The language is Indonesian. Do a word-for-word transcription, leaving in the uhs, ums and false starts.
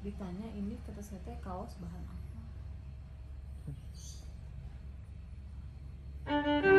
ditanya ini kata saya teh kaos bahan apa.